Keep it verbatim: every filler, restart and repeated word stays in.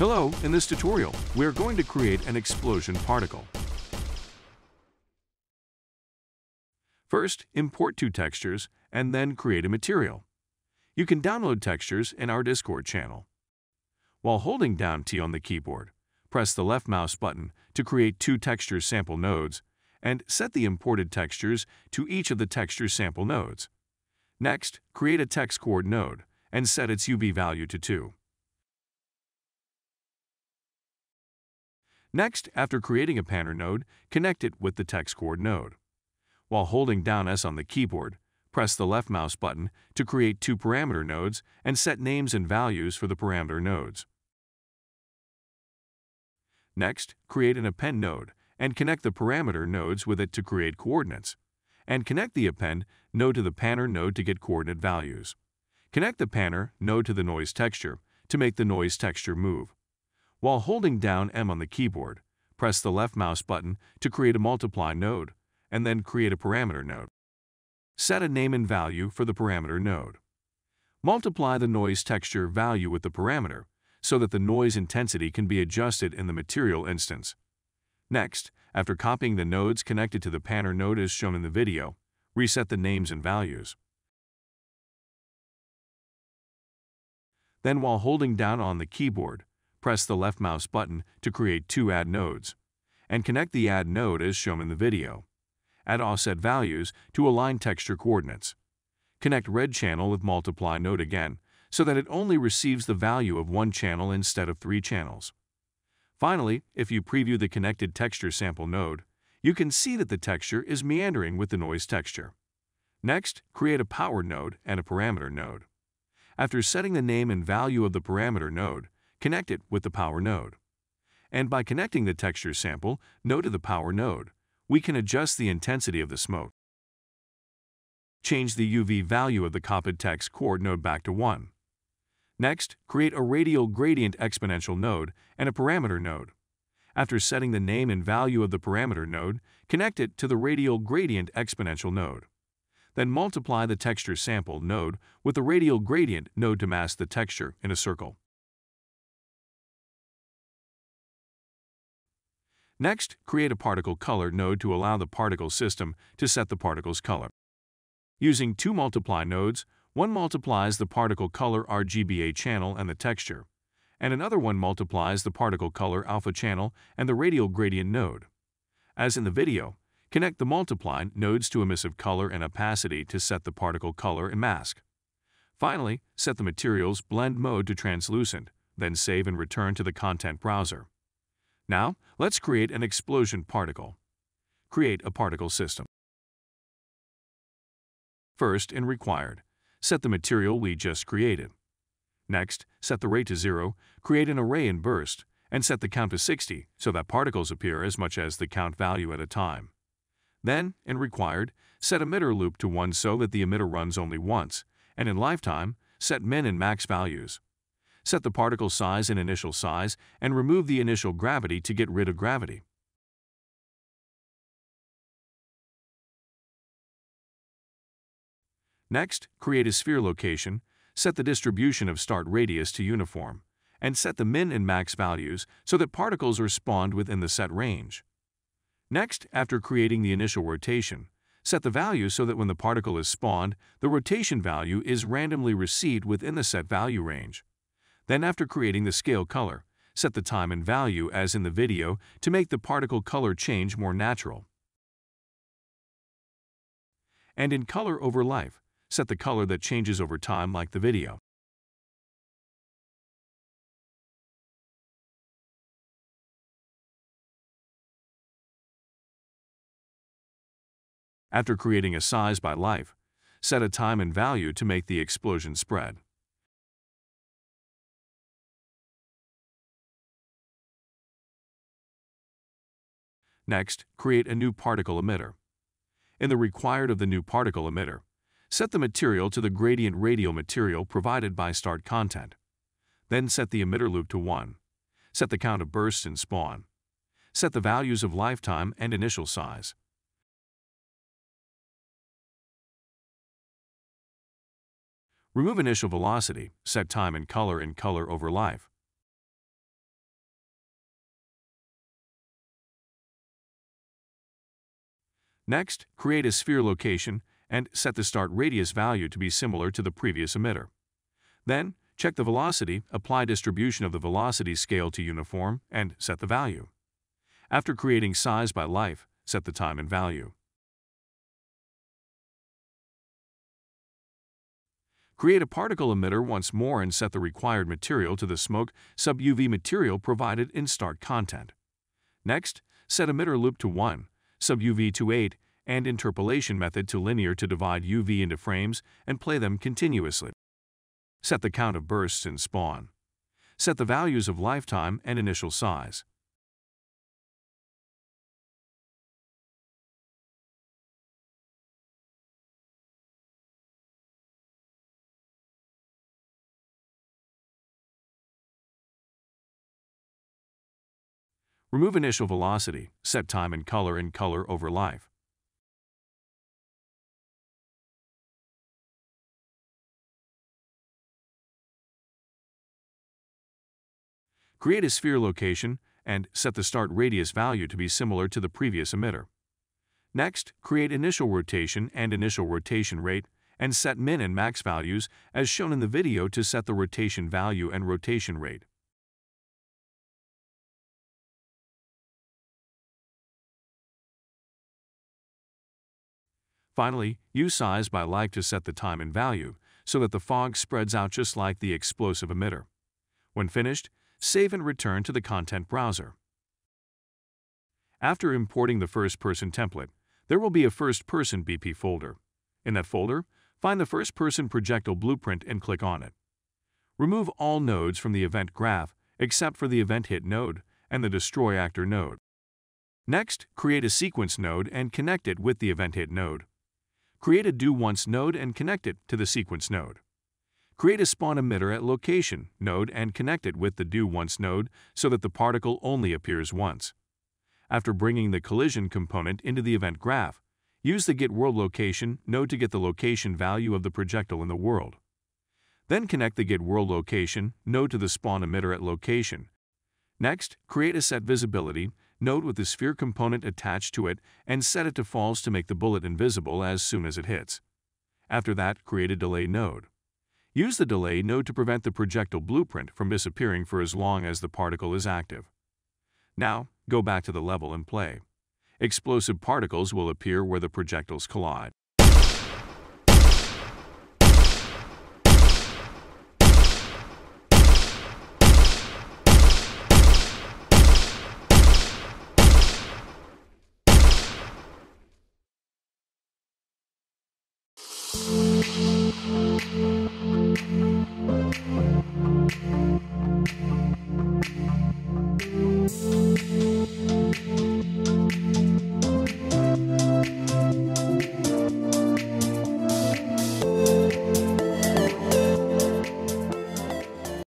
Hello, in this tutorial, we're going to create an explosion particle. First, import two textures and then create a material. You can download textures in our Discord channel. While holding down T on the keyboard, press the left mouse button to create two texture sample nodes and set the imported textures to each of the texture sample nodes. Next, create a TexCoord node and set its U V value to two. Next, after creating a panner node, connect it with the TexCoord node. While holding down S on the keyboard, press the left mouse button to create two parameter nodes and set names and values for the parameter nodes. Next, create an append node and connect the parameter nodes with it to create coordinates, and connect the append node to the panner node to get coordinate values. Connect the panner node to the noise texture to make the noise texture move. While holding down M on the keyboard, press the left mouse button to create a multiply node and then create a parameter node. Set a name and value for the parameter node. Multiply the noise texture value with the parameter so that the noise intensity can be adjusted in the material instance. Next, after copying the nodes connected to the panner node as shown in the video, reset the names and values. Then while holding down on the keyboard, press the left mouse button to create two add nodes, and connect the add node as shown in the video. Add offset values to align texture coordinates. Connect red channel with multiply node again so that it only receives the value of one channel instead of three channels. Finally, if you preview the connected texture sample node, you can see that the texture is meandering with the noise texture. Next, create a power node and a parameter node. After setting the name and value of the parameter node, connect it with the power node. And by connecting the texture sample node to the power node, we can adjust the intensity of the smoke. Change the U V value of the copied TexCoord node back to one. Next, create a radial gradient exponential node and a parameter node. After setting the name and value of the parameter node, connect it to the radial gradient exponential node. Then multiply the texture sample node with the radial gradient node to mask the texture in a circle. Next, create a particle color node to allow the particle system to set the particle's color. Using two multiply nodes, one multiplies the particle color R G B A channel and the texture, and another one multiplies the particle color alpha channel and the radial gradient node. As in the video, connect the multiply nodes to emissive color and opacity to set the particle color and mask. Finally, set the material's blend mode to translucent, then save and return to the content browser. Now, let's create an explosion particle. Create a particle system. First, in required, set the material we just created. Next, set the rate to zero, create an array in burst, and set the count to sixty so that particles appear as much as the count value at a time. Then, in required, set emitter loop to one so that the emitter runs only once, and in lifetime, set min and max values. Set the particle size and initial size and remove the initial gravity to get rid of gravity. Next, create a sphere location, set the distribution of start radius to uniform, and set the min and max values so that particles are spawned within the set range. Next, after creating the initial rotation, set the value so that when the particle is spawned, the rotation value is randomly received within the set value range. Then after creating the scale color, set the time and value as in the video to make the particle color change more natural. And in color over life, set the color that changes over time like the video. After creating a size by life, set a time and value to make the explosion spread. Next, create a new particle emitter. In the required of the new particle emitter, set the material to the gradient radial material provided by start content. Then set the emitter loop to one. Set the count of bursts and spawn. Set the values of lifetime and initial size. Remove initial velocity, set time and color in color over life. Next, create a sphere location and set the start radius value to be similar to the previous emitter. Then, check the velocity, apply distribution of the velocity scale to uniform, and set the value. After creating size by life, set the time and value. Create a particle emitter once more and set the required material to the smoke sub U V material provided in start content. Next, set emitter loop to one, sub U V to eight, and interpolation method to linear to divide U V into frames and play them continuously. Set the count of bursts in spawn. Set the values of lifetime and initial size. Remove initial velocity, set time and color in color over life. Create a sphere location and set the start radius value to be similar to the previous emitter. Next, create initial rotation and initial rotation rate and set min and max values as shown in the video to set the rotation value and rotation rate. Finally, use size by life to set the time and value so that the fog spreads out just like the explosive emitter. When finished, save and return to the content browser. After importing the first-person template, there will be a first-person B P folder. In that folder, find the first-person projectile blueprint and click on it. Remove all nodes from the event graph except for the event hit node and the destroy actor node. Next, create a sequence node and connect it with the event hit node. Create a do once node and connect it to the sequence node. Create a spawn emitter at location node and connect it with the do once node so that the particle only appears once. After bringing the collision component into the event graph, use the get world location node to get the location value of the projectile in the world. Then connect the get world location node to the spawn emitter at location. Next, create a set visibility node with the sphere component attached to it and set it to false to make the bullet invisible as soon as it hits. After that, create a delay node. Use the delay node to prevent the projectile blueprint from disappearing for as long as the particle is active. Now, go back to the level and play. Explosive particles will appear where the projectiles collide.